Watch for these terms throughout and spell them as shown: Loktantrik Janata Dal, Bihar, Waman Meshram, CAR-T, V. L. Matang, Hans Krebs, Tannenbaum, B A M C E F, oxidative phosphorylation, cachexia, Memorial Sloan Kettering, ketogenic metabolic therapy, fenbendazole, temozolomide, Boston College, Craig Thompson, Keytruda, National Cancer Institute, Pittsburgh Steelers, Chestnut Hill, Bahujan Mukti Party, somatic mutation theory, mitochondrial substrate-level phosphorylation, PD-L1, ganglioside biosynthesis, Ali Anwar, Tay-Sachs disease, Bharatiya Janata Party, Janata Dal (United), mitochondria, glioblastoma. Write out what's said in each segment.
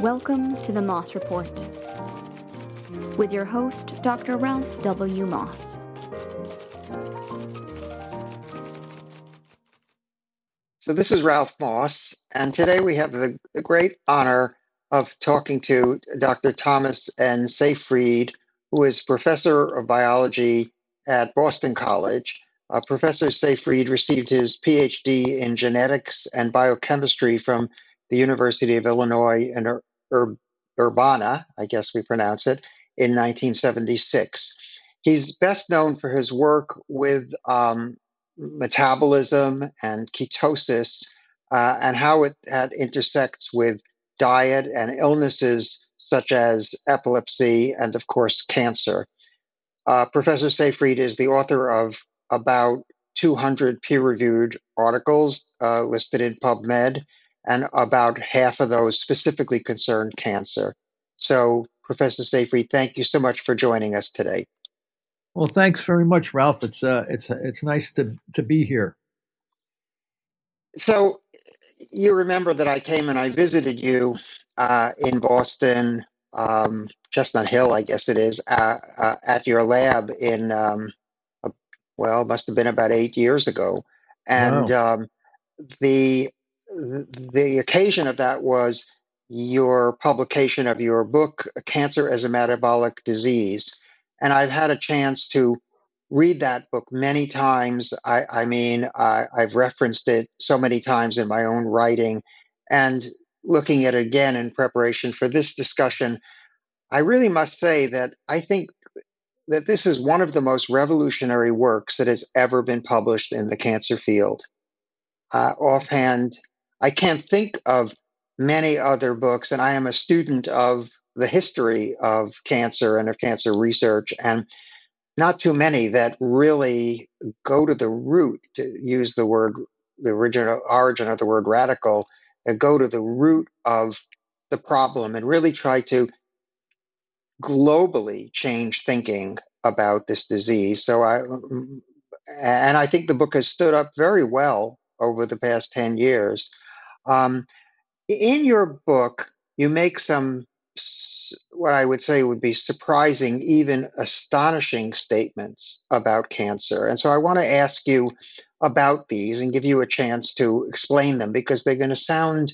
Welcome to the Moss Report, with your host, Dr. Ralph W. Moss. So this is Ralph Moss, and today we have the great honor of talking to Dr. Thomas N. Seyfried, who is professor of biology at Boston College. Professor Seyfried received his PhD in genetics and biochemistry from the University of Illinois in Urbana, I guess we pronounce it, in 1976. He's best known for his work with metabolism and ketosis and how it intersects with diet and illnesses such as epilepsy and, of course, cancer. Professor Seyfried is the author of about 200 peer-reviewed articles listed in PubMed, and about half of those specifically concern cancer. So, Professor Seyfried, thank you so much for joining us today. Well, thanks very much, Ralph. It's nice to be here. So, you remember that I came and I visited you in Boston, Chestnut Hill, I guess it is, at your lab in, well, must have been about 8 years ago. And wow. The occasion of that was your publication of your book, Cancer as a Metabolic Disease. And I've had a chance to read that book many times. I've referenced it so many times in my own writing. And looking at it again in preparation for this discussion, I really must say that I think that this is one of the most revolutionary works that has ever been published in the cancer field. Offhand, I can't think of many other books, and I am a student of the history of cancer and of cancer research, and not too many that really go to the root, to use the word, the original origin of the word radical, that go to the root of the problem and really try to globally change thinking about this disease. And I think the book has stood up very well over the past 10 years. In your book, you make some, what I would say would be surprising, even astonishing statements about cancer. And so I want to ask you about these and give you a chance to explain them, because they're going to sound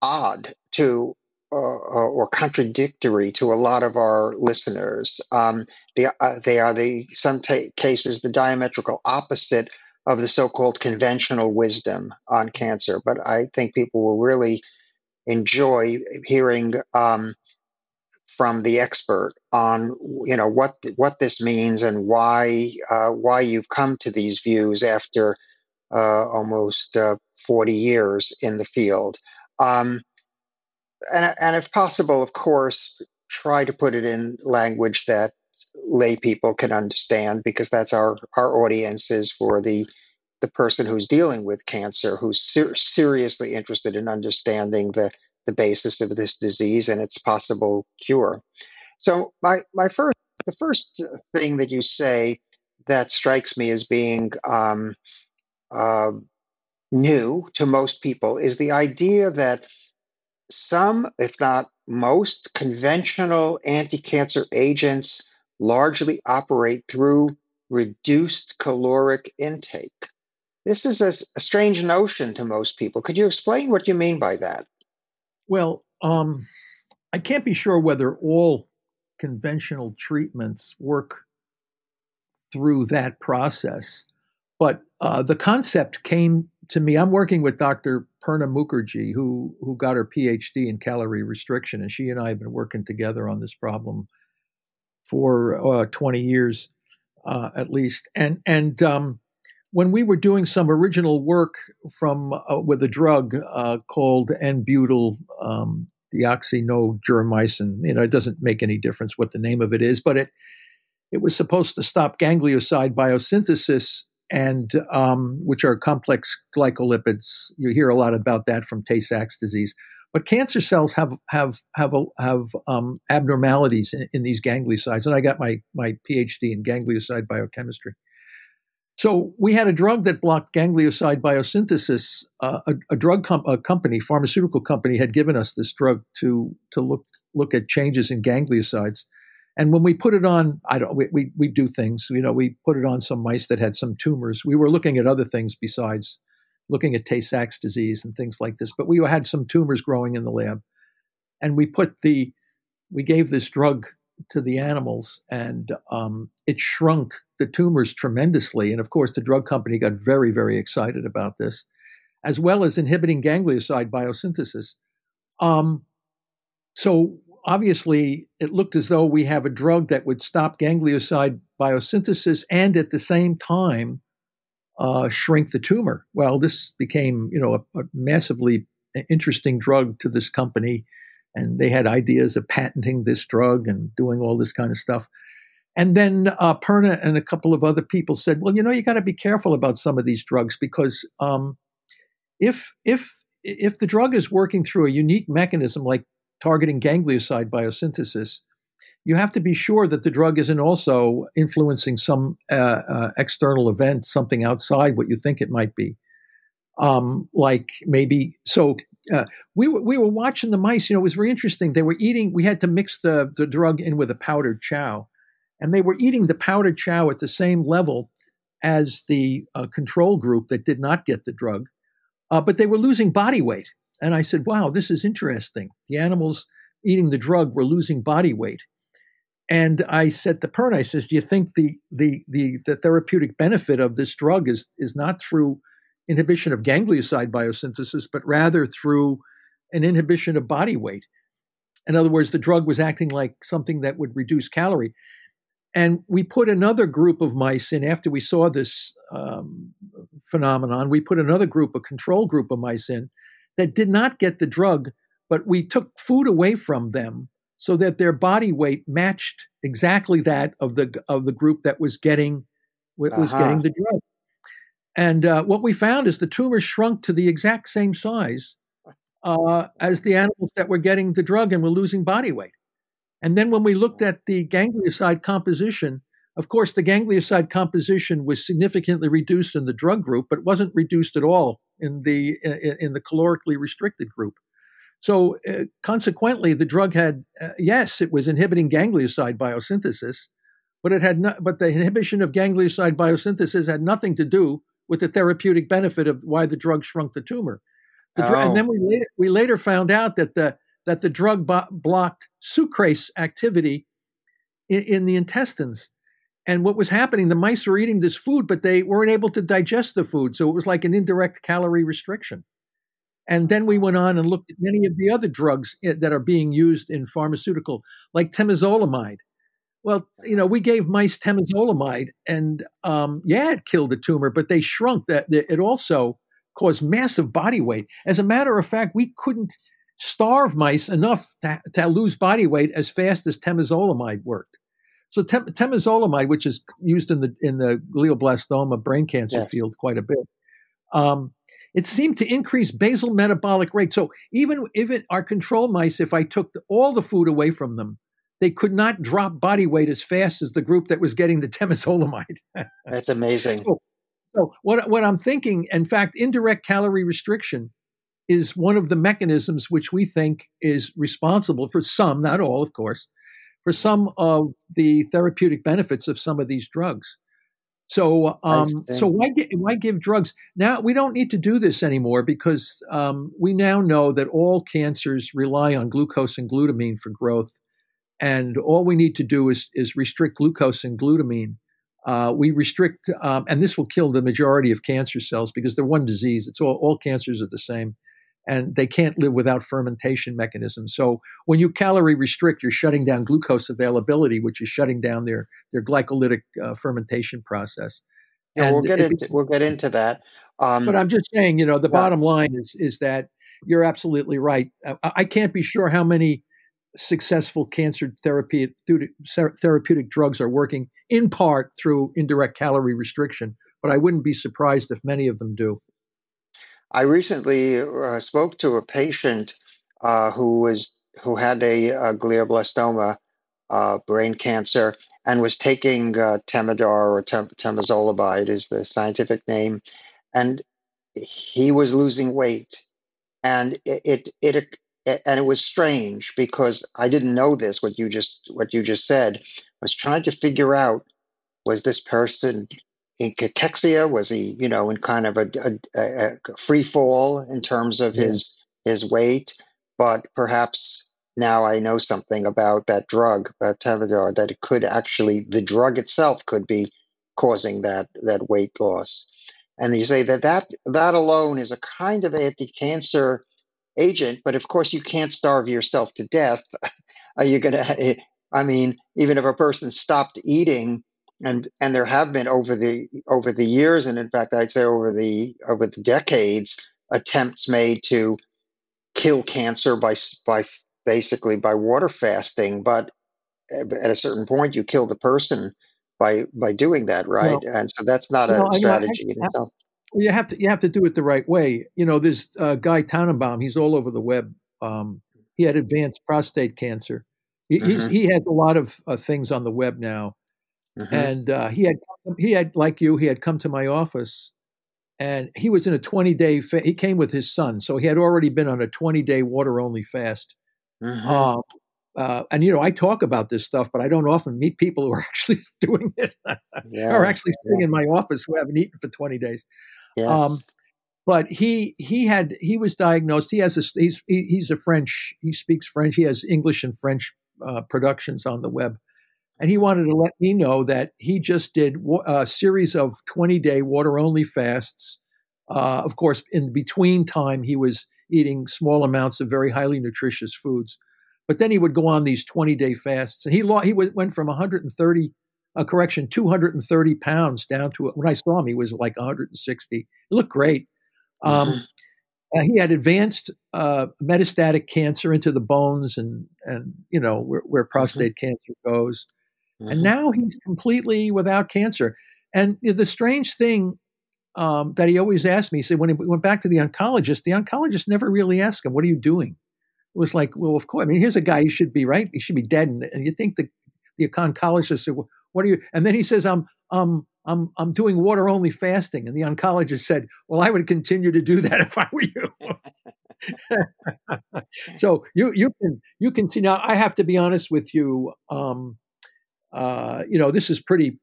odd to or contradictory to a lot of our listeners. They are, in some cases, the diametrical opposite of the so-called conventional wisdom on cancer. But I think people will really enjoy hearing from the expert on, you know, what this means and why you've come to these views after almost 40 years in the field. And if possible, of course, try to put it in language that lay people can understand, because that's our audience is for the person who's dealing with cancer, who's seriously interested in understanding the basis of this disease and its possible cure. So the first thing that you say that strikes me as being new to most people is the idea that some, if not most, conventional anti-cancer agents largely operate through reduced caloric intake. This is a strange notion to most people. Could you explain what you mean by that? Well, I can't be sure whether all conventional treatments work through that process, but the concept came to me. I'm working with Dr. Purna Mukerji, who got her PhD in calorie restriction, and she and I have been working together on this problem for 20 years at least. And when we were doing some original work from with a drug called N-butyl deoxynogermycin, you know, it doesn't make any difference what the name of it is, but it was supposed to stop ganglioside biosynthesis, and which are complex glycolipids. You hear a lot about that from Tay-Sachs disease. But cancer cells have abnormalities in these gangliosides, and I got my PhD in ganglioside biochemistry. So we had a drug that blocked ganglioside biosynthesis. A pharmaceutical company, had given us this drug to look at changes in gangliosides. And when we put it on, we do things, we put it on some mice that had some tumors. We were looking at other things besides looking at Tay-Sachs disease and things like this, but we had some tumors growing in the lab. And we gave this drug to the animals, and it shrunk the tumors tremendously. And of course, the drug company got very, very excited about this, as well as inhibiting ganglioside biosynthesis. So obviously, it looked as though we have a drug that would stop ganglioside biosynthesis and at the same time shrink the tumor. Well, this became, a massively interesting drug to this company, and they had ideas of patenting this drug and doing all this kind of stuff. And then Purna and a couple of other people said, well, you got to be careful about some of these drugs, because if the drug is working through a unique mechanism like targeting ganglioside biosynthesis, you have to be sure that the drug isn't also influencing some external event, something outside what you think it might be. Like maybe, so we were watching the mice, it was very interesting. They were eating, we had to mix the drug in with a powdered chow, and they were eating the powdered chow at the same level as the control group that did not get the drug, but they were losing body weight. And I said, wow, this is interesting. The animals eating the drug were losing body weight. And I said to Purna, I says, do you think the therapeutic benefit of this drug is not through inhibition of ganglioside biosynthesis, but rather through an inhibition of body weight? In other words, the drug was acting like something that would reduce calorie. And we put another group of mice in after we saw this phenomenon. We put another group, a control group of mice in, that did not get the drug, but we took food away from them so that their body weight matched exactly that of the group that was getting the drug. And what we found is the tumors shrunk to the exact same size as the animals that were getting the drug and were losing body weight. And then when we looked at the ganglioside composition, of course, the ganglioside composition was significantly reduced in the drug group, but wasn't reduced at all in the calorically restricted group. So consequently, the drug had, yes, it was inhibiting ganglioside biosynthesis, but it had not, but the inhibition of ganglioside biosynthesis had nothing to do with the therapeutic benefit of why the drug shrunk the tumor. And then we later found out that the drug blocked sucrase activity in the intestines. And what was happening, the mice were eating this food, but they weren't able to digest the food. So it was like an indirect calorie restriction. And then we went on and looked at many of the other drugs that are being used in pharmaceutical, like temozolomide. Well, we gave mice temozolomide, and it killed the tumor, but they shrunk. That it also caused massive body weight. As a matter of fact, we couldn't starve mice enough to lose body weight as fast as temozolomide worked. So temozolomide, which is used in the glioblastoma brain cancer field quite a bit, it seemed to increase basal metabolic rate. So even if our control mice, if I took all the food away from them, they could not drop body weight as fast as the group that was getting the temozolomide. That's amazing. So what I'm thinking, in fact, indirect calorie restriction is one of the mechanisms which we think is responsible for some, not all, of course, for some of the therapeutic benefits of some of these drugs. So, why give drugs? Now, we don't need to do this anymore, because we now know that all cancers rely on glucose and glutamine for growth. And all we need to do is restrict glucose and glutamine. And this will kill the majority of cancer cells, because they're one disease. It's all cancers are the same. And they can't live without fermentation mechanisms. So when you calorie restrict, you're shutting down glucose availability, which is shutting down their glycolytic fermentation process. Yeah, we'll get into that. But I'm just saying, the bottom line is that you're absolutely right. I can't be sure how many successful cancer therapeutic drugs are working in part through indirect calorie restriction, but I wouldn't be surprised if many of them do. I recently spoke to a patient who had a glioblastoma brain cancer, and was taking Temodar, or temozolomide is the scientific name, and he was losing weight. And it was strange because I didn't know this, what you just said. I was trying to figure out, was this person in cachexia? Was he, you know, in kind of a free fall in terms of his weight? But perhaps now I know something about that drug, about Temodar, that it could actually, the drug itself could be causing that weight loss. And you say that alone is a kind of anti-cancer agent, but of course you can't starve yourself to death. Are you going to, I mean, even if a person stopped eating, and there have been over the years, and in fact I'd say over the decades, attempts made to kill cancer by basically water fasting, but at a certain point you kill the person by doing that, right? No. And so that's not a strategy in itself. You have to do it the right way. You know, there's Guy Tannenbaum, he's all over the web. He had advanced prostate cancer. He has a lot of things on the web now. Mm-hmm. And he had, like you, come to my office, and he was in a 20-day fast. He came with his son, so he had already been on a 20-day water-only fast. Mm-hmm. And, you know, I talk about this stuff, but I don't often meet people who are actually doing it, or actually sitting in my office who haven't eaten for 20 days. Yes. But he was diagnosed. He has he's a French. He speaks French. He has English and French productions on the web. And he wanted to let me know that he just did a series of 20-day water-only fasts. Of course, in between time, he was eating small amounts of very highly nutritious foods. But then he would go on these 20-day fasts. And he went from 230 pounds down to, when I saw him, he was like 160. He looked great. He had advanced metastatic cancer into the bones and you know, where prostate cancer goes. And now he's completely without cancer. And the strange thing that he always asked me, he said, when he went back to the oncologist never really asked him, what are you doing? It was like, well, of course. I mean, here's a guy, he should be, right? He should be dead. And you think the oncologist said, well, what are you? And then he says, I'm doing water-only fasting. And the oncologist said, well, I would continue to do that if I were you. So you can see now, I have to be honest with you. You know, this is pretty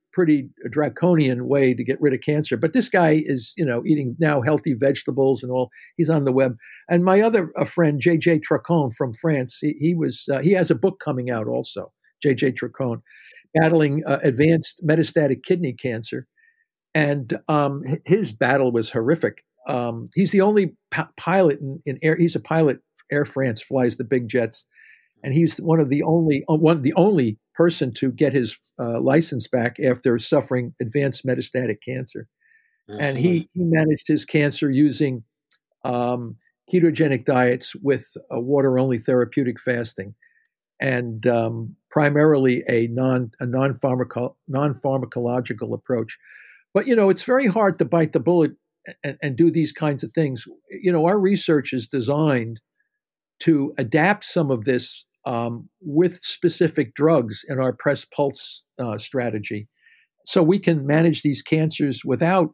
draconian way to get rid of cancer. But this guy is, you know, eating now healthy vegetables and all. He's on the web. And my other friend, J.J. Trochon from France, he has a book coming out also, J.J. Trochon, battling advanced metastatic kidney cancer. And his battle was horrific. He's the only pilot in air. He's a pilot. Air France flies the big jets. And he's the only person to get his license back after suffering advanced metastatic cancer. And he managed his cancer using ketogenic diets with water-only therapeutic fasting, and primarily a non-pharmacological approach. But, you know, it's very hard to bite the bullet and do these kinds of things. You know, our research is designed to adapt some of this with specific drugs in our Press Pulse strategy, so we can manage these cancers without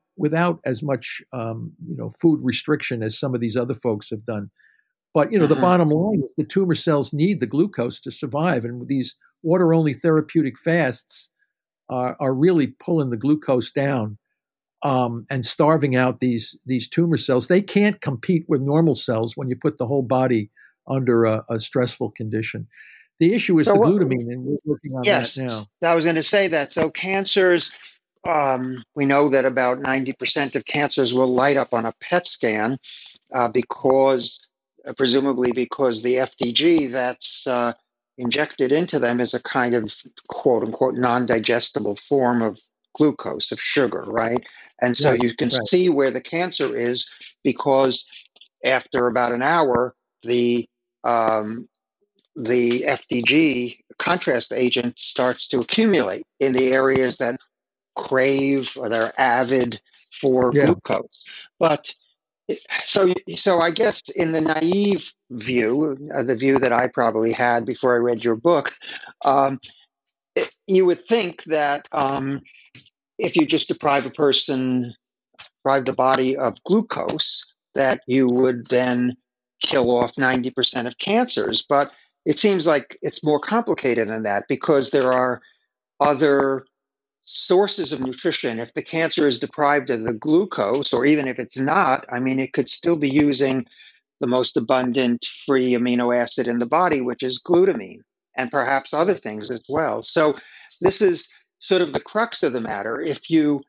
as much you know, food restriction as some of these other folks have done. But, you know, the bottom line is the tumor cells need the glucose to survive, and these water-only therapeutic fasts are really pulling the glucose down and starving out these tumor cells. They can't compete with normal cells when you put the whole body under a stressful condition. The issue is the glutamine, and we're working on that now. I was going to say that. So cancers, we know that about 90% of cancers will light up on a PET scan because the FDG that's injected into them is a kind of quote-unquote non-digestible form of glucose, of sugar, right? And so you can see where the cancer is, because after about an hour, the FDG contrast agent starts to accumulate in the areas that crave or that are avid for glucose. But so I guess in the naive view, the view that I probably had before I read your book, you would think that if you just deprive the body of glucose, that you would then kill off 90% of cancers. But it seems like it's more complicated than that, because there are other sources of nutrition. If the cancer is deprived of the glucose, or even if it's not, I mean, it could still be using the most abundant free amino acid in the body, which is glutamine, and perhaps other things as well. So this is sort of the crux of the matter. If you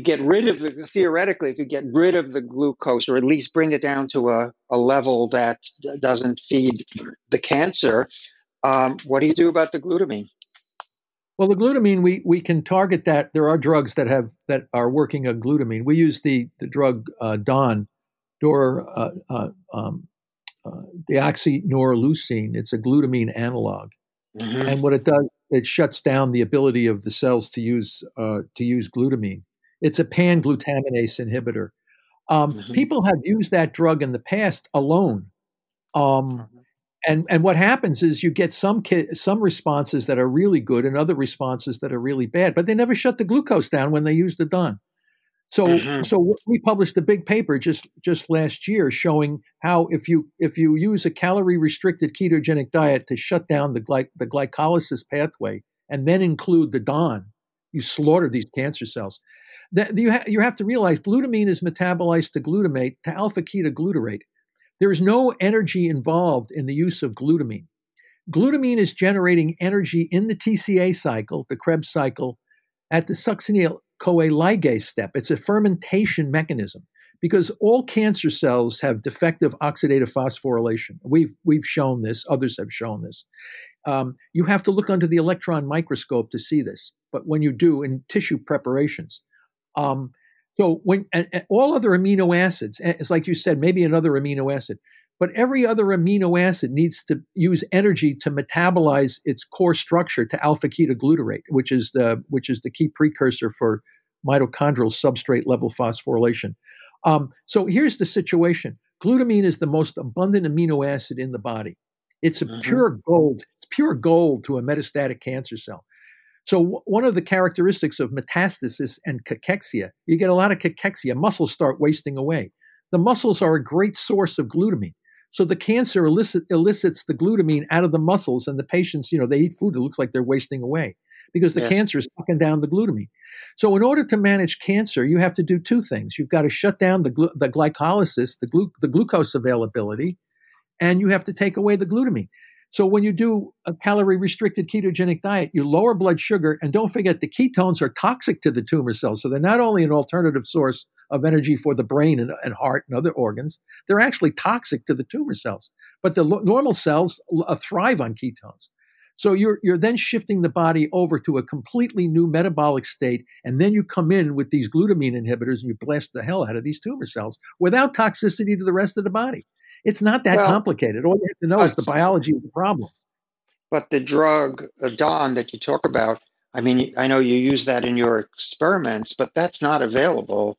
get rid of the, theoretically, if you get rid of the glucose, or at least bring it down to a level that doesn't feed the cancer, what do you do about the glutamine? Well, the glutamine, we can target that. There are drugs that are working on glutamine. We use the drug DON, deoxynoreleucine. It's a glutamine analog. Mm-hmm. And what it does, it shuts down the ability of the cells to use glutamine. It's a pan-glutaminase inhibitor. Mm-hmm. People have used that drug in the past alone. And what happens is you get some responses that are really good and other responses that are really bad, but they never shut the glucose down when they used the DON. So mm-hmm. so we published a big paper just last year showing how if you use a calorie-restricted ketogenic diet to shut down the glycolysis pathway and then include the DON, you slaughter these cancer cells. That you have to realize glutamine is metabolized to glutamate, to alpha-ketoglutarate. There is no energy involved in the use of glutamine. Glutamine is generating energy in the TCA cycle, the Krebs cycle, at the succinyl-CoA ligase step. It's a fermentation mechanism, because all cancer cells have defective oxidative phosphorylation. We've shown this. Others have shown this. You have to look under the electron microscope to see this, but when you do, in tissue preparations, so when and all other amino acids, it's like you said, maybe another amino acid, but every other amino acid needs to use energy to metabolize its core structure to alpha-ketoglutarate, which is the key precursor for mitochondrial substrate-level phosphorylation. So here's the situation: glutamine is the most abundant amino acid in the body. It's a pure gold. It's pure gold to a metastatic cancer cell. So one of the characteristics of metastasis and cachexia, you get a lot of cachexia, muscles start wasting away. The muscles are a great source of glutamine. So the cancer elicits the glutamine out of the muscles, and the patients, they eat food that looks like they're wasting away because the yes. cancer is sucking down the glutamine. So in order to manage cancer, you have to do two things. You've got to shut down the glycolysis, the glucose availability, and you have to take away the glutamine. So when you do a calorie-restricted ketogenic diet, you lower blood sugar, and don't forget the ketones are toxic to the tumor cells. So they're not only an alternative source of energy for the brain and heart and other organs, they're actually toxic to the tumor cells. But the normal cells thrive on ketones. So you're then shifting the body over to a completely new metabolic state, and then you come in with these glutamine inhibitors and you blast the hell out of these tumor cells without toxicity to the rest of the body. It's not that complicated. All you have to know is the biology of the problem. But the drug DON that you talk about, I mean, I know you use that in your experiments, but that's not available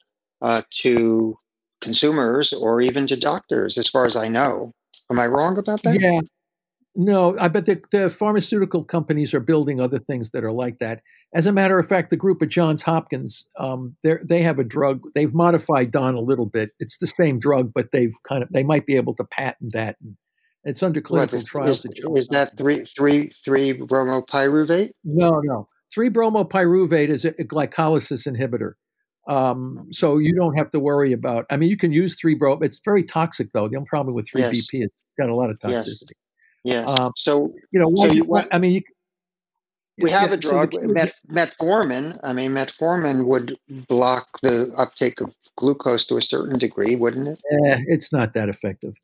to consumers or even to doctors, as far as I know. Am I wrong about that? Yeah. No, I bet the pharmaceutical companies are building other things that are like that. As a matter of fact, the group at Johns Hopkins, they have a drug. They've modified DON a little bit. It's the same drug, but they might be able to patent that. It's under clinical trials. Is that 3-bromopyruvate? No. 3-bromopyruvate is a glycolysis inhibitor. So you don't have to worry about. I mean, you can use 3-bro. It's very toxic, though. The only problem with 3-BP is it's got a lot of toxicity. Yes. Metformin. I mean, metformin would block the uptake of glucose to a certain degree, wouldn't it? It's not that effective.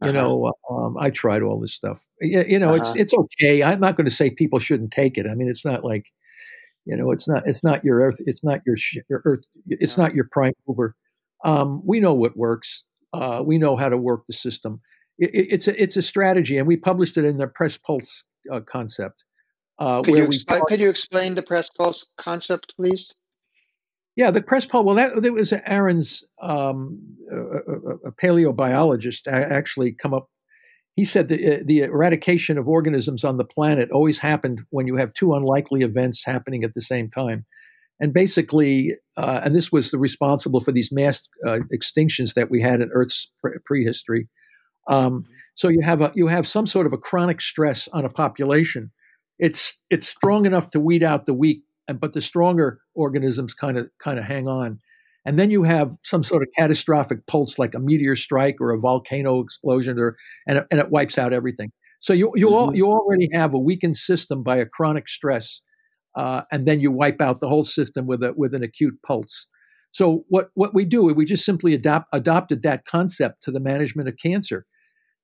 I tried all this stuff. It's okay. I'm not going to say people shouldn't take it. I mean, it's not like, it's not your earth. It's not your earth. It's not your prime mover. We know what works. We know how to work the system. It's a strategy, and we published it in the Press Pulse concept. Could you explain the Press Pulse concept, please? Yeah, the Press Pulse. Well, that was Aaron's, a paleobiologist, actually come up. He said that the eradication of organisms on the planet always happened when you have two unlikely events happening at the same time. And basically, and this was the responsible for these mass extinctions that we had in Earth's prehistory. So you have some sort of a chronic stress on a population. It's strong enough to weed out the weak, but the stronger organisms kind of hang on. And then you have some sort of catastrophic pulse, like a meteor strike or a volcano explosion, and it wipes out everything. So you already have a weakened system by a chronic stress, and then you wipe out the whole system with an acute pulse. So what we do, we just simply adopted that concept to the management of cancer.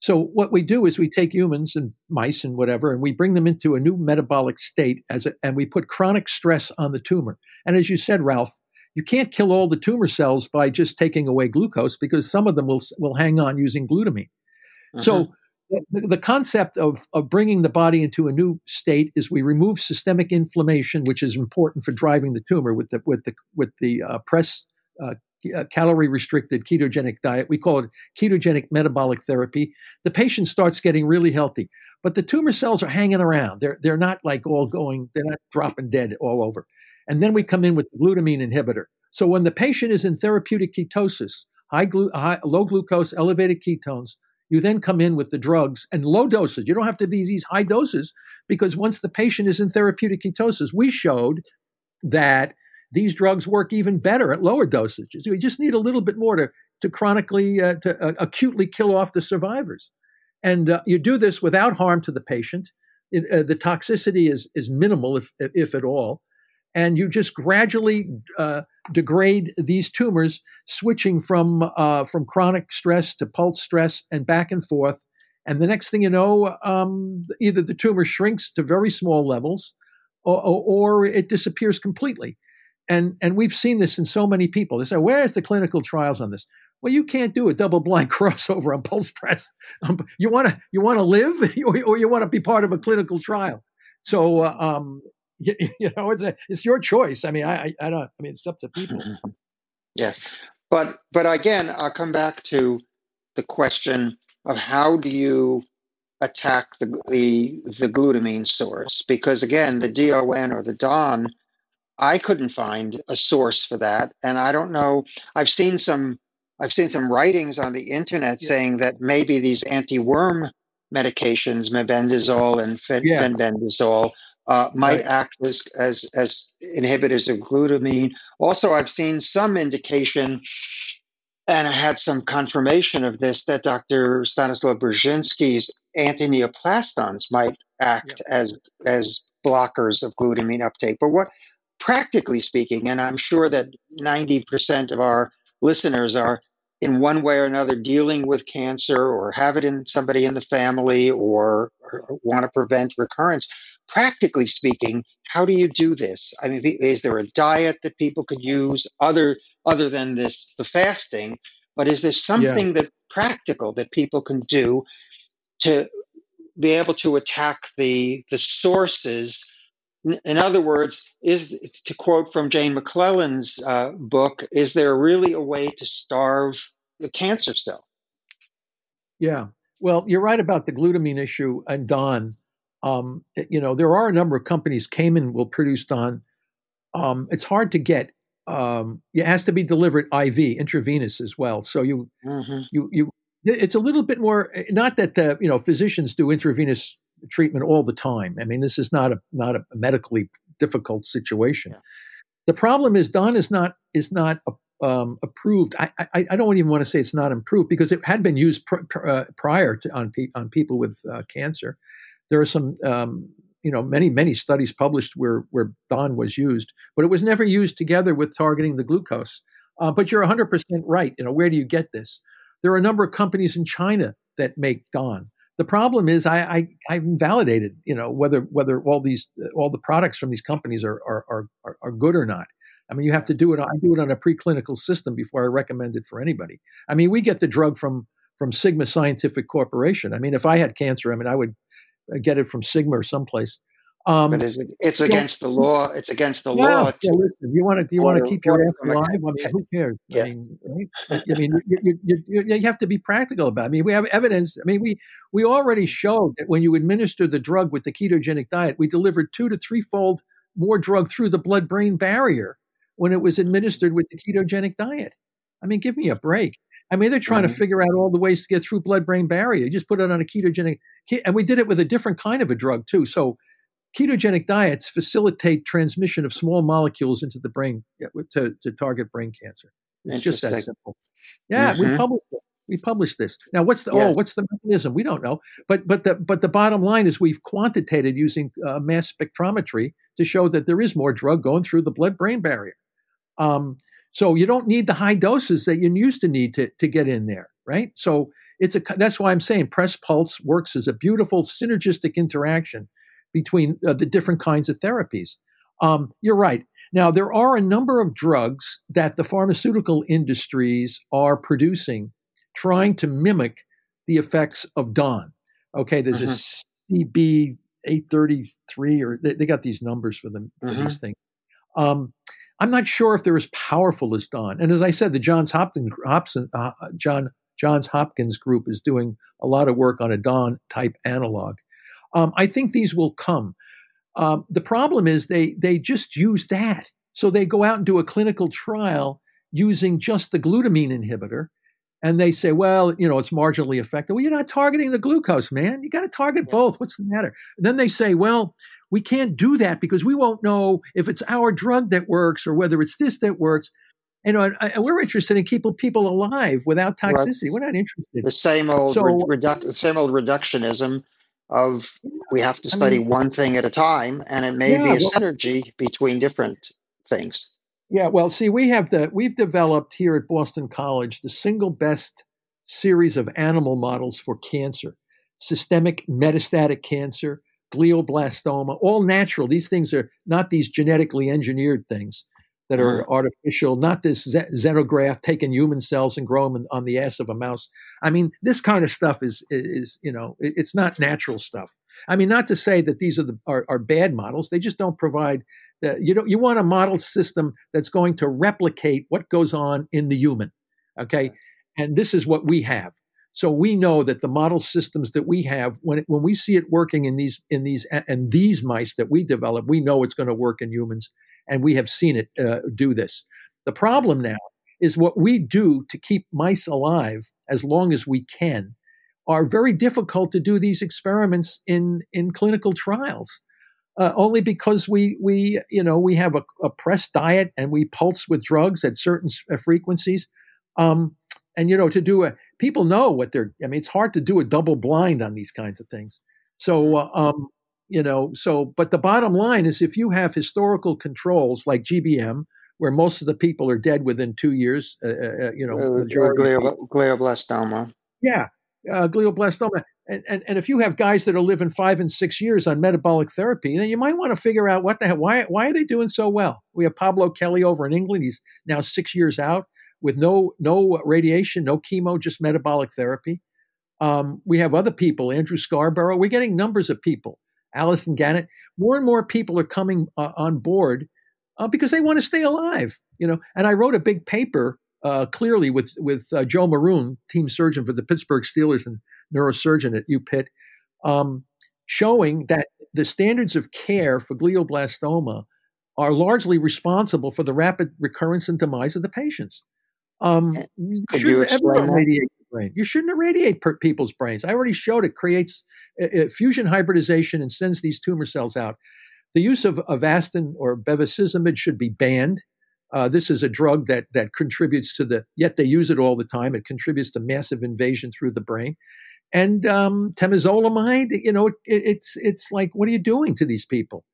So what we do is we take humans and mice and whatever, and we bring them into a new metabolic state, and we put chronic stress on the tumor. And as you said, Ralph, you can't kill all the tumor cells by just taking away glucose, because some of them will hang on using glutamine. Uh-huh. So the concept of bringing the body into a new state is we remove systemic inflammation, which is important for driving the tumor with the calorie restricted ketogenic diet. We call it ketogenic metabolic therapy. The patient starts getting really healthy, but the tumor cells are hanging around. They're not like they're not dropping dead all over. And then we come in with the glutamine inhibitor. So when the patient is in therapeutic ketosis, low glucose, elevated ketones, you then come in with the drugs and low doses. You don't have to be these high doses, because once the patient is in therapeutic ketosis, we showed that these drugs work even better at lower dosages. We just need a little bit more to chronically, acutely kill off the survivors. And you do this without harm to the patient. The toxicity is minimal, if at all. And you just gradually degrade these tumors, switching from chronic stress to pulse stress and back and forth. And the next thing you know, either the tumor shrinks to very small levels, or it disappears completely. And we've seen this in so many people. They say, where's the clinical trials on this? Well, you can't do a double-blind crossover on pulse stress. You want to live, or you want to be part of a clinical trial. So you know, it's your choice. I mean, I don't. I mean, it's up to people. Yes, but again, I'll come back to the question of how do you attack the glutamine source? Because again, the DON or the DON, I couldn't find a source for that, and I don't know. I've seen some writings on the internet saying that maybe these anti-worm medications, mebendazole and fenbendazole. Might act as inhibitors of glutamine. Also, I've seen some indication, and I had some confirmation of this, that Dr. Stanislav Brzezinski's antineoplastons might act as blockers of glutamine uptake. But what, practically speaking, and I'm sure that 90% of our listeners are in one way or another dealing with cancer or have it in somebody in the family or want to prevent recurrence. Practically speaking, how do you do this? I mean, is there a diet that people could use other than this, the fasting? But is there something that practical that people can do to be able to attack the sources? In other words, to quote from Jane McClellan's book, is there really a way to starve the cancer cell? Yeah. Well, you're right about the glutamine issue and DON. You know, there are a number of companies. Cayman will produce DON. It's hard to get. It has to be delivered IV, intravenous as well. So it's a little bit more. Not that physicians do intravenous treatment all the time. I mean, this is not a medically difficult situation. Yeah. The problem is DON is not approved. I don't even want to say it's not improved, because it had been used prior to on people with cancer. There are some, many studies published where DON was used, but it was never used together with targeting the glucose. But you're 100% right. You know, where do you get this? There are a number of companies in China that make DON. The problem is I've invalidated, whether all the products from these companies are good or not. I mean, you have to do it. I do it on a preclinical system before I recommend it for anybody. I mean, we get the drug from Sigma Scientific Corporation. I mean, if I had cancer, I would get it from Sigma or someplace. But it's against the law. It's against the law. Yeah, listen, do you want to keep your ass alive? I mean, who cares? Yeah. I mean, you have to be practical about it. I mean, we have evidence. I mean, we already showed that when you administer the drug with the ketogenic diet, we delivered 2- to 3-fold more drug through the blood-brain barrier when it was administered with the ketogenic diet. I mean, give me a break. I mean, they're trying to figure out all the ways to get through blood-brain barrier. You just put it on a ketogenic, and we did it with a different kind of a drug too. So ketogenic diets facilitate transmission of small molecules into the brain to target brain cancer. It's just that simple. Yeah, we published it. We published this. Now, what's the mechanism? We don't know. But the bottom line is we've quantitated using mass spectrometry to show that there is more drug going through the blood-brain barrier. So you don't need the high doses that you used to need to get in there, right? So that's why I'm saying Press Pulse works as a beautiful synergistic interaction between the different kinds of therapies. You're right. Now, there are a number of drugs that the pharmaceutical industries are producing trying to mimic the effects of DON. Okay, there's a CB833, or they got these numbers for them, for these things. I'm not sure if they're as powerful as DON. And as I said, the Johns Hopkins group is doing a lot of work on a DON-type analog. I think these will come. The problem is they just use that. So they go out and do a clinical trial using just the glutamine inhibitor. And they say, well, you know, it's marginally effective. Well, you're not targeting the glucose, man. You got to target both. What's the matter? And then they say, well, we can't do that because we won't know if it's our drug that works or whether it's this that works. You know, and we're interested in keeping people alive without toxicity. Right. We're not interested. The same old reductionism of we have to study one thing at a time, and it may be a synergy between different things. Yeah, well, see, we've developed here at Boston College the single best series of animal models for cancer, systemic metastatic cancer, glioblastoma, all natural. These things are not these genetically engineered things that are artificial, not this xenograft taking human cells and growing them on the ass of a mouse. I mean, this kind of stuff is you know, it's not natural stuff. I mean, not to say that these are bad models. They just don't provide. You want a model system that's going to replicate what goes on in the human, okay? And this is what we have. So we know that the model systems that we have, when we see it working in these mice that we develop, we know it's going to work in humans, and we have seen it do this. The problem now is what we do to keep mice alive as long as we can are very difficult to do these experiments in clinical trials. Only because we have a press diet and we pulse with drugs at certain frequencies, and you know people know what they're. I mean, it's hard to do a double blind on these kinds of things. So you know, but the bottom line is if you have historical controls like GBM, where most of the people are dead within 2 years, you know, glioblastoma. Yeah, glioblastoma. And if you have guys that are living 5 and 6 years on metabolic therapy, then you might want to figure out what the hell, why are they doing so well? We have Pablo Kelly over in England. He's now 6 years out with no radiation, no chemo, just metabolic therapy. We have other people, Andrew Scarborough. We're getting numbers of people, Alison Gannett. More and more people are coming on board because they want to stay alive, you know. And I wrote a big paper clearly with Joe Maroon, team surgeon for the Pittsburgh Steelers and neurosurgeon at UPitt, showing that the standards of care for glioblastoma are largely responsible for the rapid recurrence and demise of the patients. You shouldn't irradiate people's brains. I already showed it creates fusion hybridization and sends these tumor cells out. The use of Avastin or bevacizumab should be banned. This is a drug that contributes to yet they use it all the time. It contributes to massive invasion through the brain. And temozolomide, you know, it's like, what are you doing to these people?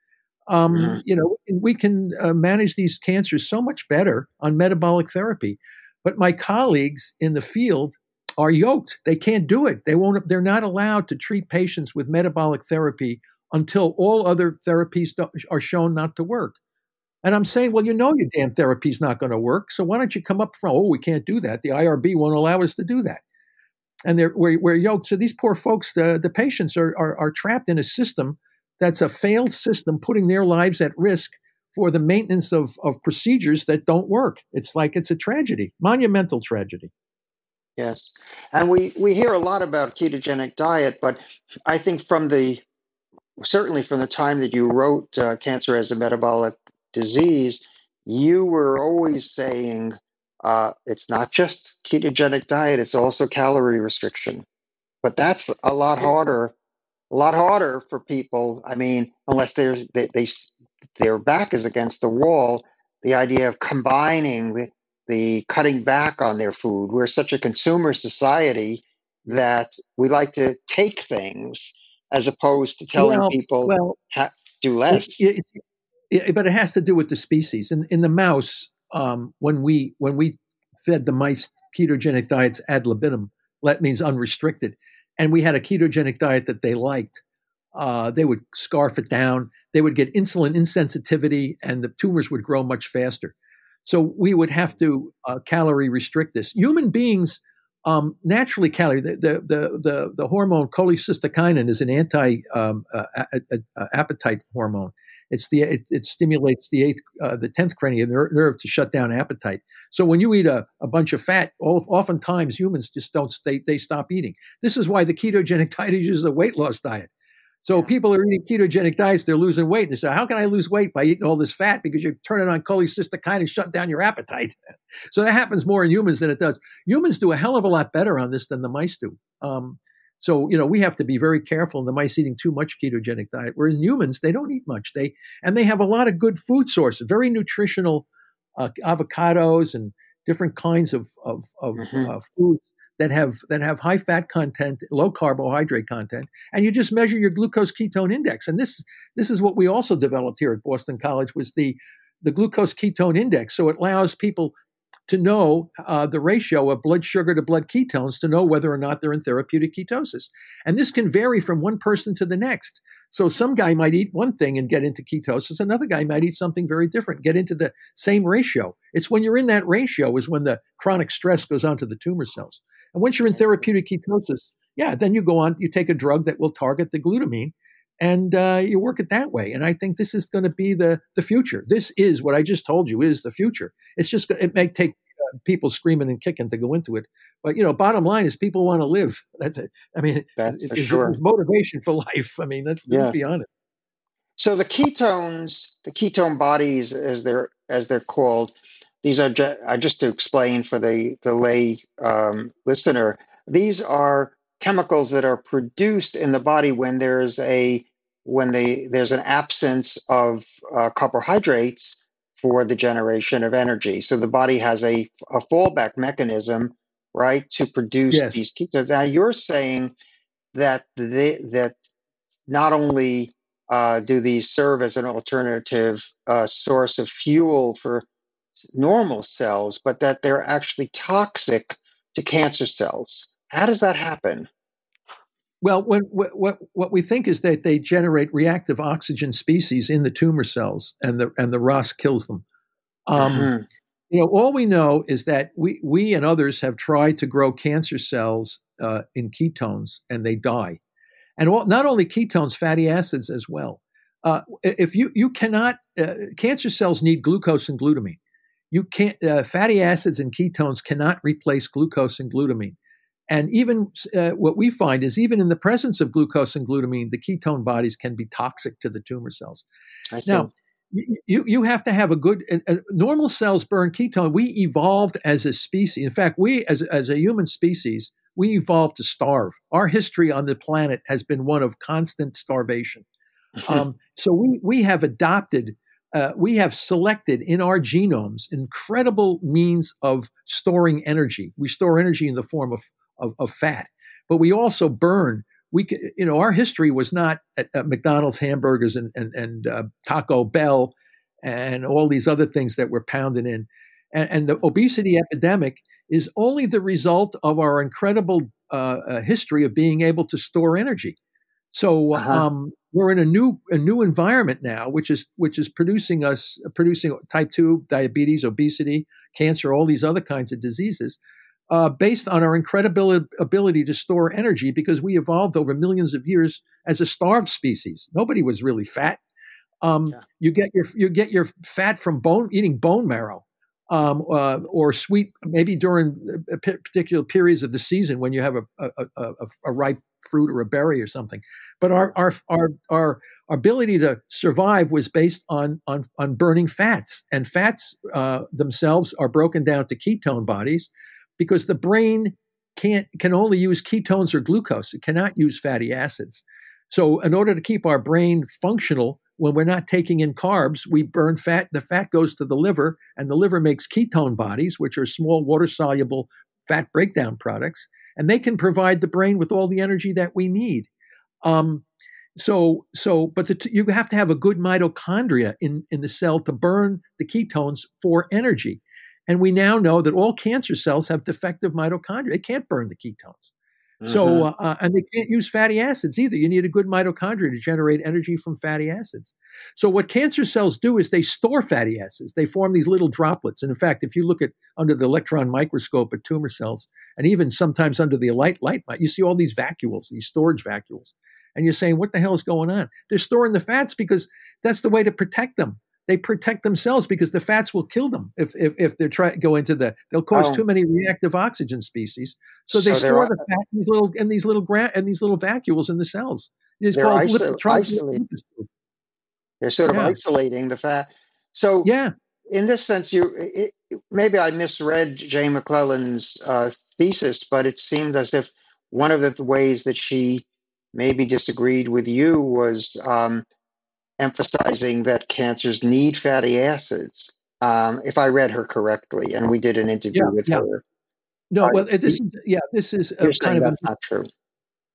You know, we can manage these cancers so much better on metabolic therapy. But my colleagues in the field are yoked. They can't do it. They're not allowed to treat patients with metabolic therapy until all other therapies are shown not to work. And I'm saying, well, you know your damn therapy's not going to work, so why don't you come up front? Oh, we can't do that. The IRB won't allow us to do that. And we're yoked. So these poor folks, the patients are trapped in a system that's a failed system putting their lives at risk for the maintenance of procedures that don't work. It's like it's a tragedy, monumental tragedy. Yes. And we hear a lot about ketogenic diet, but I think from the, certainly from the time that you wrote Cancer as a Metabolic Disease, you were always saying it's not just ketogenic diet, it's also calorie restriction. But that's a lot harder for people. I mean, unless their back is against the wall, the idea of combining the cutting back on their food. We're such a consumer society that we like to take things as opposed to telling people do less. But it has to do with the species. In the mouse, when we fed the mice ketogenic diets ad libitum, that means unrestricted, and we had a ketogenic diet that they liked, they would scarf it down. They would get insulin insensitivity, and the tumors would grow much faster. So we would have to calorie restrict this. Human beings naturally calorie the hormone cholecystokinin is an anti-appetite hormone. It stimulates the 10th cranial nerve to shut down appetite. So when you eat a bunch of fat, oftentimes humans just don't. They stop eating. This is why the ketogenic diet is a weight loss diet. So people are eating ketogenic diets, they're losing weight. They say, how can I lose weight by eating all this fat? Because you're turning on cholecystokinin and shut down your appetite. So that happens more in humans than it does. Humans do a hell of a lot better on this than the mice do. So, you know, we have to be very careful in the mice eating too much ketogenic diet. Whereas in humans, they don't eat much. They have a lot of good food sources, very nutritional avocados and different kinds of foods that have high fat content, low carbohydrate content, and you just measure your glucose ketone index. And this is what we also developed here at Boston College, was the glucose ketone index. So it allows people to know the ratio of blood sugar to blood ketones to know whether or not they're in therapeutic ketosis. And this can vary from one person to the next. So some guy might eat one thing and get into ketosis. Another guy might eat something very different, get into the same ratio. It's when you're in that ratio is when the chronic stress goes onto the tumor cells. And once you're in therapeutic ketosis, then you go on, you take a drug that will target the glutamine, and you work it that way. And I think this is going to be the future. This is what I just told you is the future. It's just, it may take people screaming and kicking to go into it. But, you know, bottom line is people want to live. That's it. I mean, that's for sure. It's motivation for life. I mean, let's be honest. So the ketones, the ketone bodies, as they're called, these are just to explain for the lay listener. These are chemicals that are produced in the body when there's an absence of carbohydrates for the generation of energy. So the body has a fallback mechanism, right, to produce these ketones. Now you're saying that that not only do these serve as an alternative source of fuel for normal cells, but that they're actually toxic to cancer cells. How does that happen? Well, what we think is that they generate reactive oxygen species in the tumor cells, and the ROS kills them. You know, all we know is that we and others have tried to grow cancer cells in ketones, and they die. And not only ketones, fatty acids as well. If you cannot, cancer cells need glucose and glutamine. You can't. Fatty acids and ketones cannot replace glucose and glutamine. And even what we find is even in the presence of glucose and glutamine, the ketone bodies can be toxic to the tumor cells. Now, you have to have a good. Normal cells burn ketone. We evolved as a species. In fact, we as a human species, we evolved to starve. Our history on the planet has been one of constant starvation. So we have adopted. We have selected in our genomes incredible means of storing energy. We store energy in the form of fat, but we also burn. Our history was not at McDonald's hamburgers and Taco Bell and all these other things that we're pounding in. And the obesity epidemic is only the result of our incredible history of being able to store energy. So we're in a new environment now, which is producing type 2 diabetes, obesity, cancer, all these other kinds of diseases. based on our incredible ability to store energy, because we evolved over millions of years as a starved species. Nobody was really fat. You get your fat from eating bone marrow, or sweet, maybe during particular periods of the season when you have a ripe fruit or a berry or something. But our ability to survive was based on burning fats, and fats themselves are broken down to ketone bodies, because the brain can only use ketones or glucose. It cannot use fatty acids. So in order to keep our brain functional, when we're not taking in carbs, we burn fat. The fat goes to the liver, and the liver makes ketone bodies, which are small water-soluble fat breakdown products, and they can provide the brain with all the energy that we need. But you have to have a good mitochondria in the cell to burn the ketones for energy. And we now know that all cancer cells have defective mitochondria. They can't burn the ketones. Mm-hmm. So, and they can't use fatty acids either. You need a good mitochondria to generate energy from fatty acids. So what cancer cells do is they store fatty acids. They form these little droplets. And in fact, if you look at under the electron microscope at tumor cells, and even sometimes under the light, you see all these vacuoles, these storage vacuoles. And you're saying, what the hell is going on? They're storing the fats because that's the way to protect them. They protect themselves because the fats will kill them if they go into the. They'll cause too many reactive oxygen species. So they store the fat in these little vacuoles in the cells. It's called isolating. They're sort of isolating the fat. So in this sense, maybe I misread Jane McClellan's thesis, but it seemed as if one of the ways that she maybe disagreed with you was emphasizing that cancers need fatty acids, if I read her correctly, and we did an interview with her. No, well, this is kind of not true.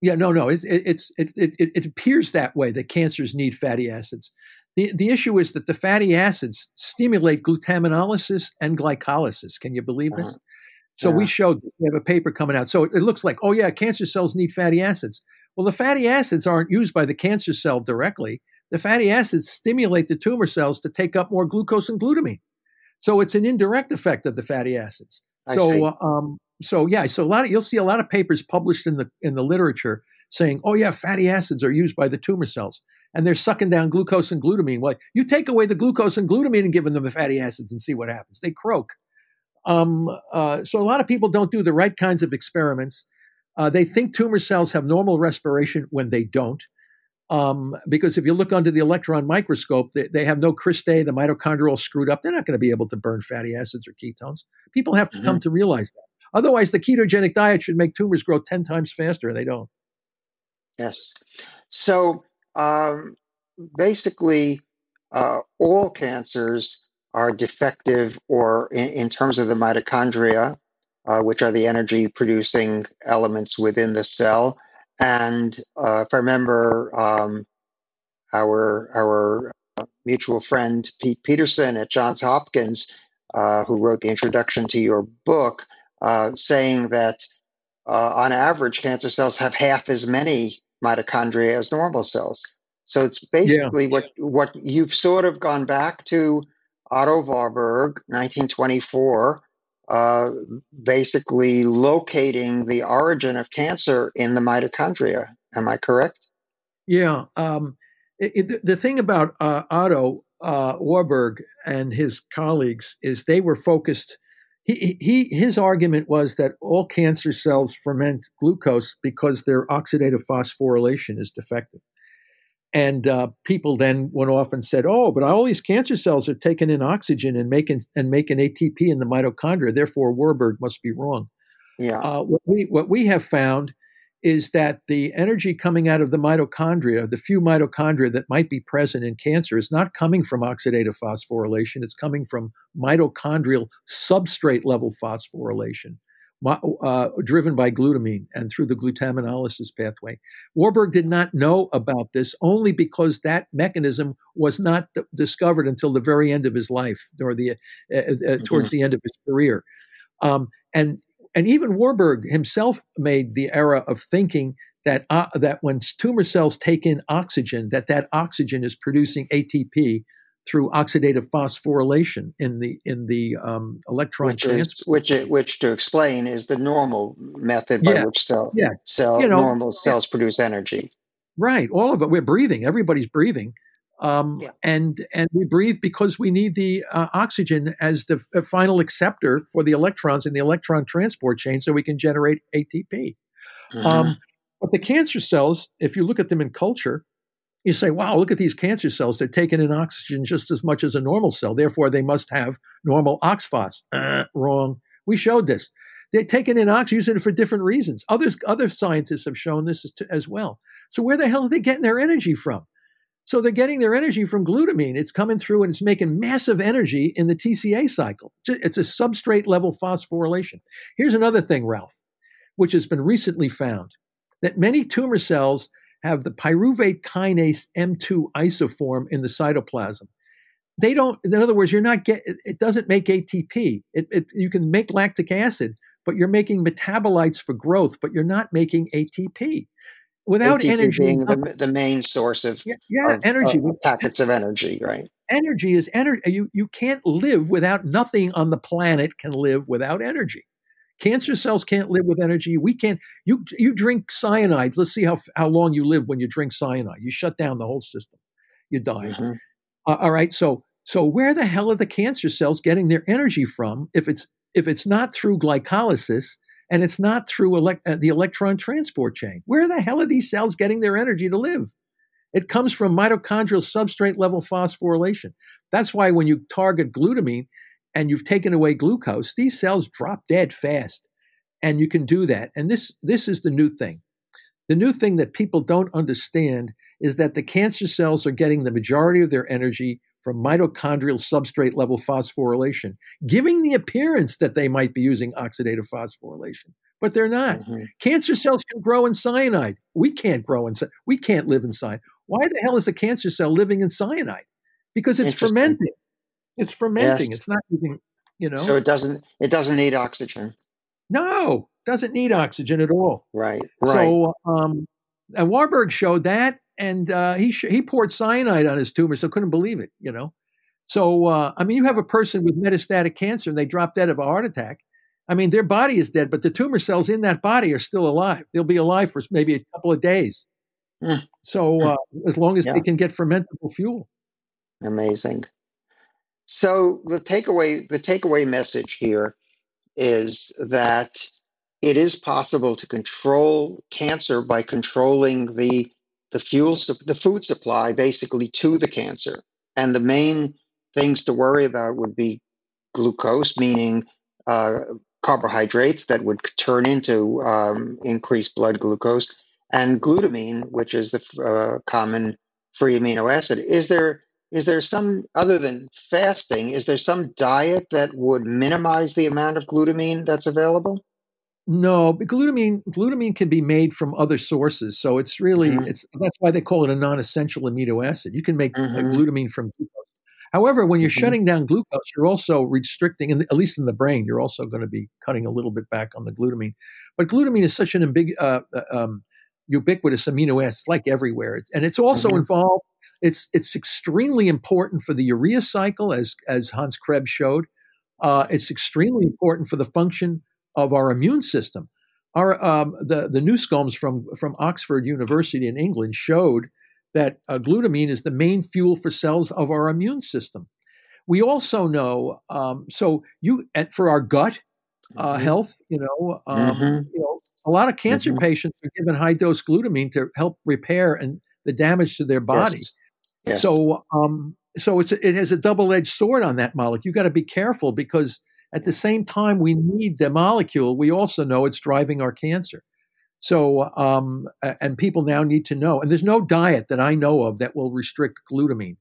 Yeah, no, it appears that way, that cancers need fatty acids. The issue is that the fatty acids stimulate glutaminolysis and glycolysis. Can you believe this? So we showed, we have a paper coming out. So it looks like, oh yeah, cancer cells need fatty acids. Well, the fatty acids aren't used by the cancer cell directly. The fatty acids stimulate the tumor cells to take up more glucose and glutamine. So it's an indirect effect of the fatty acids. So you'll see a lot of papers published in the literature saying, oh yeah, fatty acids are used by the tumor cells, and they're sucking down glucose and glutamine. Well, you take away the glucose and glutamine and give them the fatty acids and see what happens. They croak. So a lot of people don't do the right kinds of experiments. They think tumor cells have normal respiration when they don't. Because if you look under the electron microscope, they have no cristae, the mitochondria all screwed up. They're not going to be able to burn fatty acids or ketones. People have to come to realize that. Otherwise, the ketogenic diet should make tumors grow 10 times faster, and they don't. Yes. So basically, all cancers are defective or in terms of the mitochondria, which are the energy-producing elements within the cell. And if I remember our mutual friend Pete Peterson at Johns Hopkins, who wrote the introduction to your book, saying that on average, cancer cells have half as many mitochondria as normal cells. So it's basically what you've sort of gone back to Otto Warburg, 1924, basically locating the origin of cancer in the mitochondria. Am I correct? Yeah. The thing about Otto Warburg and his colleagues is they were focused. His argument was that all cancer cells ferment glucose because their oxidative phosphorylation is defective. And people then went off and said, "Oh, but all these cancer cells are taking in oxygen and making ATP in the mitochondria. Therefore, Warburg must be wrong." Yeah. What we have found is that the energy coming out of the mitochondria, the few mitochondria that might be present in cancer, is not coming from oxidative phosphorylation. It's coming from mitochondrial substrate-level phosphorylation, driven by glutamine and through the glutaminolysis pathway. Warburg did not know about this only because that mechanism was not discovered until the very end of his life, or the towards the end of his career. And even Warburg himself made the error of thinking that when tumor cells take in oxygen, that oxygen is producing ATP through oxidative phosphorylation in the electron transport, which to explain is the normal method by which normal cells produce energy. Right, all of it. We're breathing. Everybody's breathing, and we breathe because we need the oxygen as the final acceptor for the electrons in the electron transport chain, so we can generate ATP. Mm-hmm. But the cancer cells, if you look at them in culture, you say, wow, look at these cancer cells. They're taking in oxygen just as much as a normal cell. Therefore, they must have normal oxphos. Wrong. We showed this. They're taking in oxygen, using it for different reasons. Other scientists have shown this as well. So where the hell are they getting their energy from? So they're getting their energy from glutamine. It's coming through and it's making massive energy in the TCA cycle. It's a substrate-level phosphorylation. Here's another thing, Ralph, which has been recently found, that many tumor cells have the pyruvate kinase M2 isoform in the cytoplasm. They don't, in other words, it doesn't make ATP. You can make lactic acid, but you're making metabolites for growth, but you're not making ATP. Without ATP energy, being the main source of, energy. Of packets of energy, right? Energy is energy. You can't live without, nothing on the planet can live without energy. Cancer cells can't live with energy. We can't. You drink cyanide. Let's see how long you live when you drink cyanide. You shut down the whole system. You die. Mm-hmm. All right. So where the hell are the cancer cells getting their energy from if it's not through glycolysis and it's not through the electron transport chain? Where the hell are these cells getting their energy to live? It comes from mitochondrial substrate-level phosphorylation. That's why when you target glutamine and you've taken away glucose, these cells drop dead fast. And you can do that. And this is the new thing. The new thing that people don't understand is that the cancer cells are getting the majority of their energy from mitochondrial substrate-level phosphorylation, giving the appearance that they might be using oxidative phosphorylation, but they're not. Mm-hmm. Cancer cells can grow in cyanide. We can't grow in cyanide. We can't live in cyanide. Why the hell is the cancer cell living in cyanide? Because it's fermenting. It's fermenting. Yes. It's not using, So it doesn't need oxygen. No, doesn't need oxygen at all. Right. Right. So, and Warburg showed that, and he poured cyanide on his tumor, so couldn't believe it. So I mean, you have a person with metastatic cancer, and they drop dead of a heart attack. I mean, their body is dead, but the tumor cells in that body are still alive. They'll be alive for maybe a couple of days. Mm. So as long as they can get fermentable fuel. Amazing. So the takeaway message here is that it is possible to control cancer by controlling the food supply basically to the cancer. And the main things to worry about would be glucose, meaning carbohydrates that would turn into increased blood glucose, and glutamine, which is the common free amino acid. Is there some, other than fasting, is there some diet that would minimize the amount of glutamine that's available? No, but glutamine can be made from other sources. So it's really, that's why they call it a non-essential amino acid. You can make glutamine from glucose. However, when you're shutting down glucose, you're also restricting, at least in the brain, you're also going to be cutting a little bit back on the glutamine. But glutamine is such an ubiquitous amino acid, like everywhere. And it's also involved. It's extremely important for the urea cycle, as Hans Krebs showed. It's extremely important for the function of our immune system. Our the Newscombs from Oxford University in England showed that glutamine is the main fuel for cells of our immune system. We also know for our gut health, a lot of cancer patients are given high dose glutamine to help repair the damage to their body. Yes. Yes. So, it has a double-edged sword on that molecule. You got to be careful because at the same time we need the molecule, we also know it's driving our cancer. So, and people now need to know. And there's no diet that I know of that will restrict glutamine.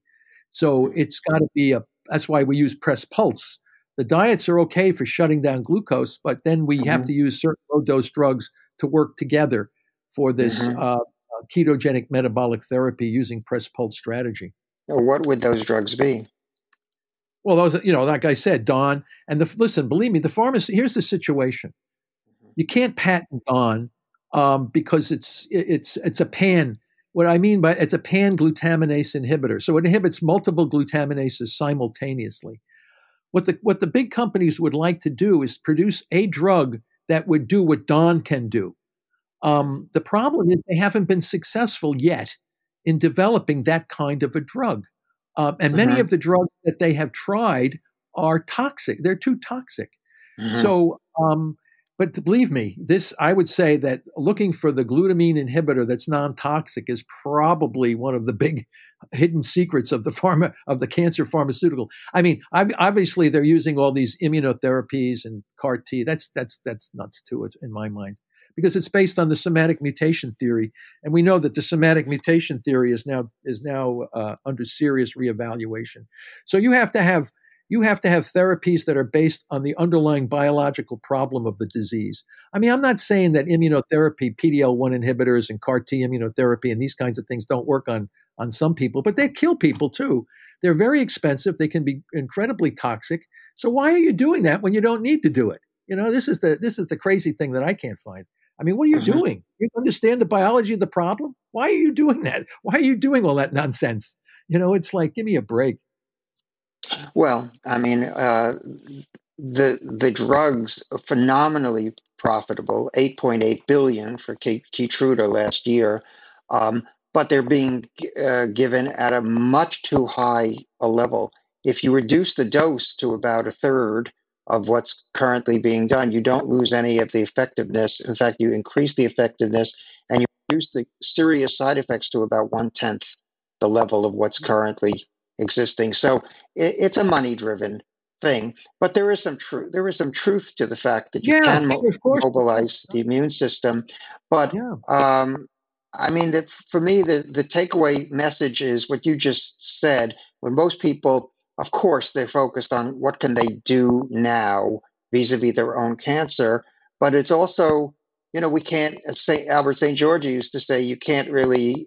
So it's got to be that's why we use Press Pulse. The diets are okay for shutting down glucose, but then we have to use certain low-dose drugs to work together for this ketogenic metabolic therapy using Press Pulse strategy. What would those drugs be? Well, those, like I said, DON. And listen, believe me, the pharmacy, here's the situation. You can't patent DON because it's a pan. What I mean by it's a pan-glutaminase inhibitor. So it inhibits multiple glutaminases simultaneously. What the big companies would like to do is produce a drug that would do what DON can do. The problem is they haven't been successful yet in developing that kind of a drug. And many of the drugs that they have tried are toxic. They're too toxic. So, but believe me, this, I would say that looking for the glutamine inhibitor that's non-toxic is probably one of the big hidden secrets of the cancer pharmaceutical. I mean, obviously they're using all these immunotherapies and CAR-T. That's nuts too, in my mind, because it's based on the somatic mutation theory, and we know that the somatic mutation theory is now under serious reevaluation. So you have to have. You have to have therapies that are based on the underlying biological problem of the disease. I mean, I'm not saying that immunotherapy, PD-L1 inhibitors and CAR-T immunotherapy and these kinds of things don't work on some people, but they kill people too. They're very expensive. They can be incredibly toxic. So why are you doing that when you don't need to do it? You know, this is the crazy thing that I can't find. I mean, what are you doing? You understand the biology of the problem? Why are you doing that? Why are you doing all that nonsense? You know, it's like, give me a break. Well, I mean, the drugs are phenomenally profitable, $8.8 billion for Keytruda last year, but they're being given at a much too high a level. If you reduce the dose to about a third of what's currently being done, you don't lose any of the effectiveness. In fact, you increase the effectiveness and you reduce the serious side effects to about 1/10 the level of what's currently existing. So it's a money-driven thing, but there is some truth. There is some truth to the fact that you can mobilize the immune system. But I mean, for me, the takeaway message is what you just said. When most people, of course, they're focused on what can they do now vis-a-vis their own cancer, but it's also, you know, we can't say, Albert St. George used to say, you can't really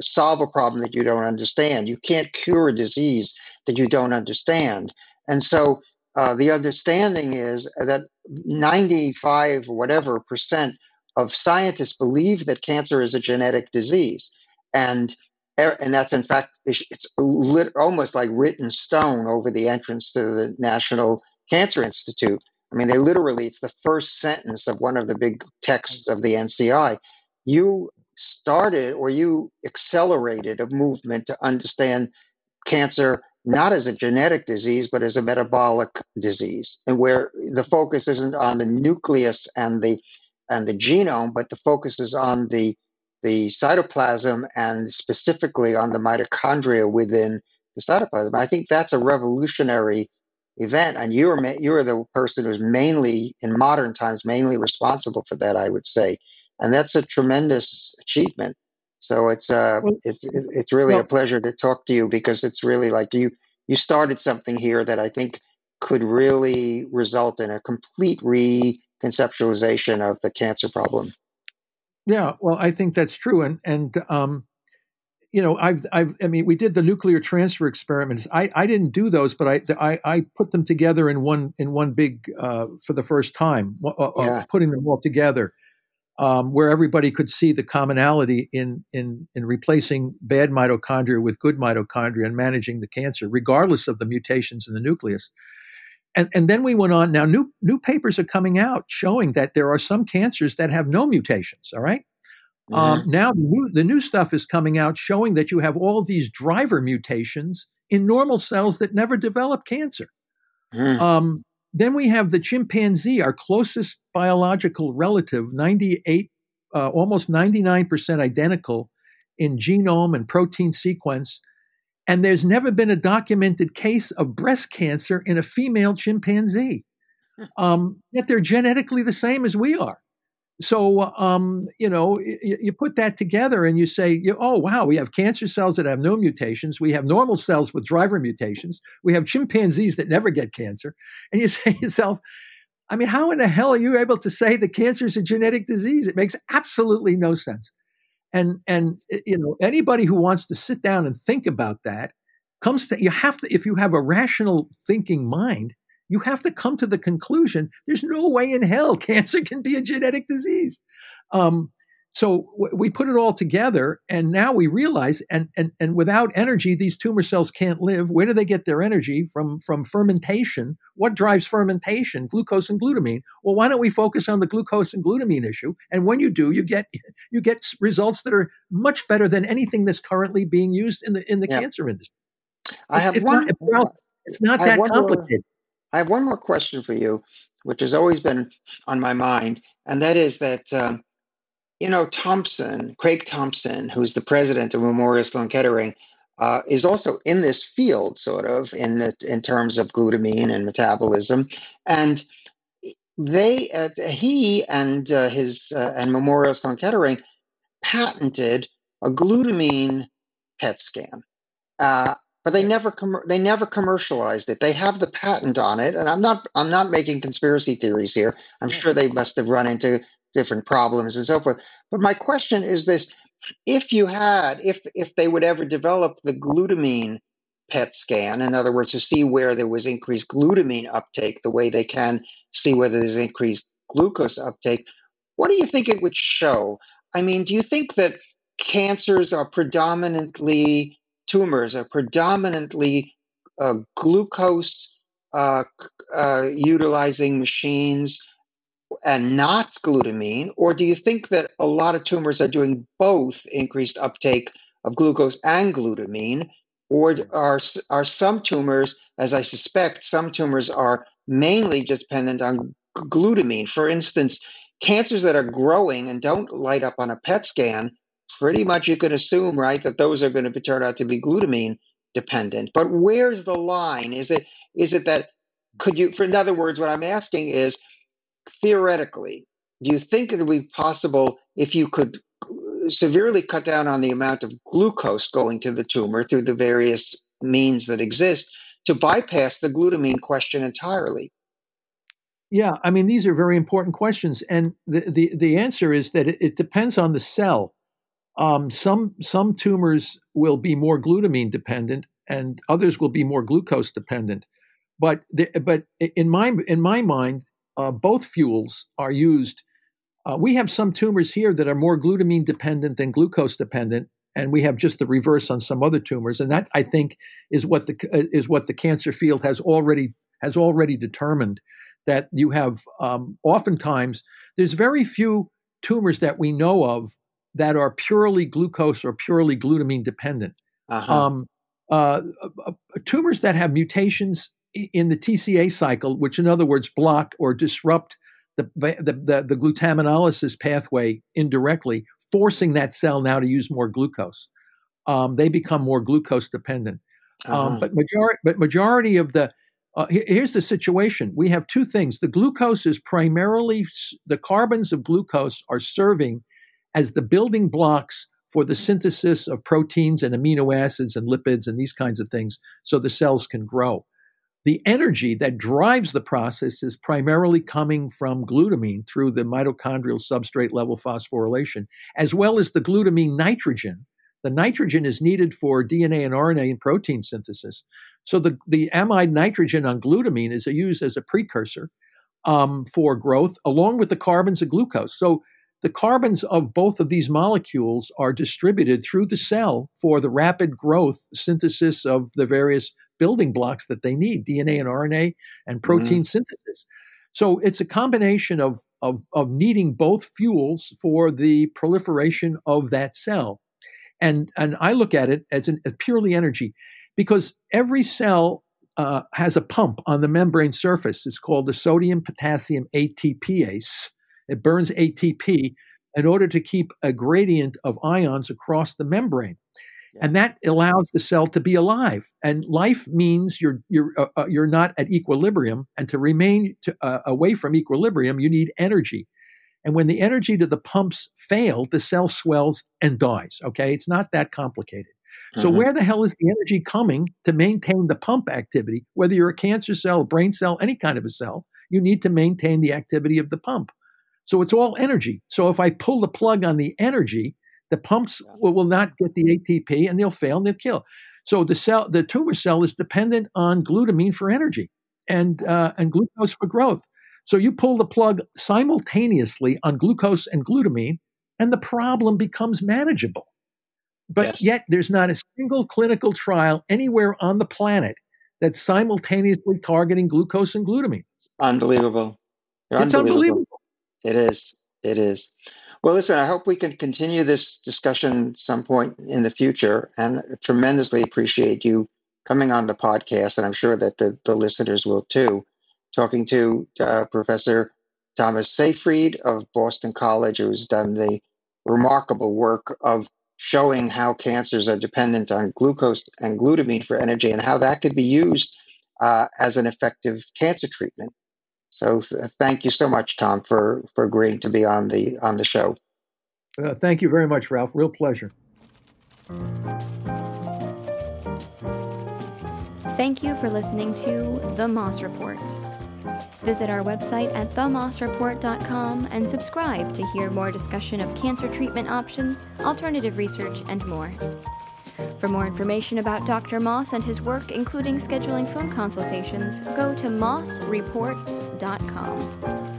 solve a problem that you don't understand. You can't cure a disease that you don't understand. And so the understanding is that 95 whatever percent of scientists believe that cancer is a genetic disease. And that's, in fact, it's almost like written stone over the entrance to the National Cancer Institute. I mean, they literally, it's the first sentence of one of the big texts of the NCI. You started, or you accelerated a movement to understand cancer not as a genetic disease, but as a metabolic disease, and where the focus isn't on the nucleus and the genome, but the focus is on the cytoplasm and specifically on the mitochondria within the cytoplasm. I think that's a revolutionary event, and you're the person who's mainly, in modern times, mainly responsible for that, I would say. And that's a tremendous achievement. So it's really a pleasure to talk to you, because it's really like you started something here that I think could really result in a complete reconceptualization of the cancer problem. Yeah, well, I think that's true. And you know, I mean, we did the nuclear transfer experiments. I didn't do those, but I put them together in one big for the first time, putting them all together. Where everybody could see the commonality in replacing bad mitochondria with good mitochondria and managing the cancer, regardless of the mutations in the nucleus. And then we went on. Now, new papers are coming out showing that there are some cancers that have no mutations, all right? Now, the new stuff is coming out showing that you have all these driver mutations in normal cells that never develop cancer. Then we have the chimpanzee, our closest biological relative, almost 99% identical in genome and protein sequence. And there's never been a documented case of breast cancer in a female chimpanzee. Yet they're genetically the same as we are. So, you know, you put that together and you say, oh, wow, we have cancer cells that have no mutations. We have normal cells with driver mutations. We have chimpanzees that never get cancer. And you say to yourself, I mean, how in the hell are you able to say that cancer is a genetic disease? It makes absolutely no sense. And you know, anybody who wants to sit down and think about that if you have a rational thinking mind, you have to come to the conclusion there's no way in hell cancer can be a genetic disease. So we put it all together, and now we realize, and without energy, these tumor cells can't live. Where do they get their energy? From fermentation. What drives fermentation? Glucose and glutamine. Well, why don't we focus on the glucose and glutamine issue? And when you do, you get results that are much better than anything that's currently being used in the cancer industry. It's not that complicated. I have one more question for you, which has always been on my mind, and that is that. You know, Craig Thompson, who's the president of Memorial Sloan Kettering, is also in this field, sort of, in terms of glutamine and metabolism. And he and Memorial Sloan Kettering patented a glutamine PET scan, but they never commercialized it. They have the patent on it, and I'm not making conspiracy theories here. I'm sure they must have run into different problems and so forth. But my question is this: if they would ever develop the glutamine PET scan, in other words, to see where there was increased glutamine uptake, the way they can see whether there's increased glucose uptake, what do you think it would show? I mean, do you think that tumors are predominantly glucose utilizing machines and not glutamine, or do you think that a lot of tumors are doing both increased uptake of glucose and glutamine, or are some tumors, as I suspect, some tumors are mainly dependent on glutamine? For instance, cancers that are growing and don't light up on a PET scan, pretty much you can assume, right, that those are going to turn out to be glutamine dependent. But where's the line? In other words, what I'm asking is, theoretically, do you think it would be possible if you could severely cut down on the amount of glucose going to the tumor through the various means that exist to bypass the glutamine question entirely? Yeah, I mean, these are very important questions. And the answer is that it depends on the cell. Some tumors will be more glutamine dependent and others will be more glucose dependent. But in my mind, both fuels are used. We have some tumors here that are more glutamine dependent than glucose dependent, and we have just the reverse on some other tumors. And that, I think, is what the cancer field has already determined, that you have oftentimes there's very few tumors that we know of that are purely glucose or purely glutamine dependent. Tumors that have mutations in the TCA cycle, which in other words block or disrupt the glutaminylysis pathway indirectly, forcing that cell now to use more glucose. They become more glucose dependent. But majority of the here's the situation: we have two things. The glucose is primarily the carbons of glucose are serving as the building blocks for the synthesis of proteins and amino acids and lipids and these kinds of things, so the cells can grow. The energy that drives the process is primarily coming from glutamine through the mitochondrial substrate-level phosphorylation, as well as the glutamine nitrogen. The nitrogen is needed for DNA and RNA and protein synthesis. So the amide nitrogen on glutamine is used as a precursor for growth, along with the carbons of glucose. So the carbons of both of these molecules are distributed through the cell for the rapid growth, synthesis of the various building blocks that they need, DNA and RNA and protein synthesis. So it's a combination of needing both fuels for the proliferation of that cell. And I look at it as a purely energy, because every cell has a pump on the membrane surface. It's called the sodium potassium ATPase. It burns ATP in order to keep a gradient of ions across the membrane. And that allows the cell to be alive. And life means you're not at equilibrium. And to remain away from equilibrium, you need energy. And when the energy to the pumps fail, the cell swells and dies. Okay, it's not that complicated. So where the hell is the energy coming to maintain the pump activity? Whether you're a cancer cell, brain cell, any kind of a cell, you need to maintain the activity of the pump. So it's all energy. So if I pull the plug on the energy, the pumps will not get the ATP, and they'll fail and they'll kill. So the tumor cell is dependent on glutamine for energy and glucose for growth. So you pull the plug simultaneously on glucose and glutamine, and the problem becomes manageable. But yes. Yet there's not a single clinical trial anywhere on the planet that's simultaneously targeting glucose and glutamine. It's unbelievable. It's unbelievable. It is. It is. Well, listen, I hope we can continue this discussion some point in the future, and tremendously appreciate you coming on the podcast, and I'm sure that the listeners will too, talking to Professor Thomas Seyfried of Boston College, who's done the remarkable work of showing how cancers are dependent on glucose and glutamine for energy and how that could be used as an effective cancer treatment. So thank you so much, Tom, for agreeing to be on the show. Thank you very much, Ralph. Real pleasure. Thank you for listening to The Moss Report. Visit our website at themossreport.com and subscribe to hear more discussion of cancer treatment options, alternative research, and more. For more information about Dr. Moss and his work, including scheduling phone consultations, go to mossreports.com.